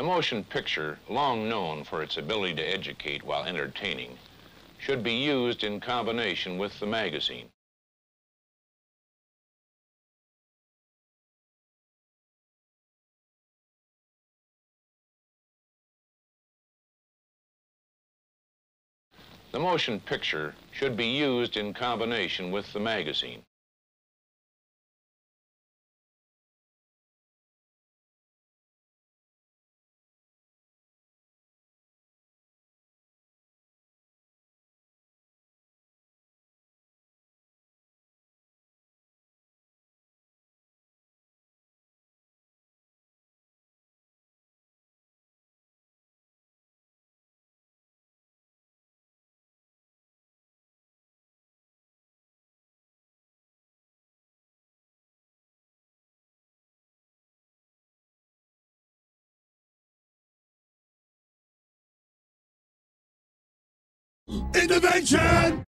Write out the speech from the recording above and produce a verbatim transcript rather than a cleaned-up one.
The motion picture, long known for its ability to educate while entertaining, should be used in combination with the magazine. The motion picture should be used in combination with the magazine. Intervention!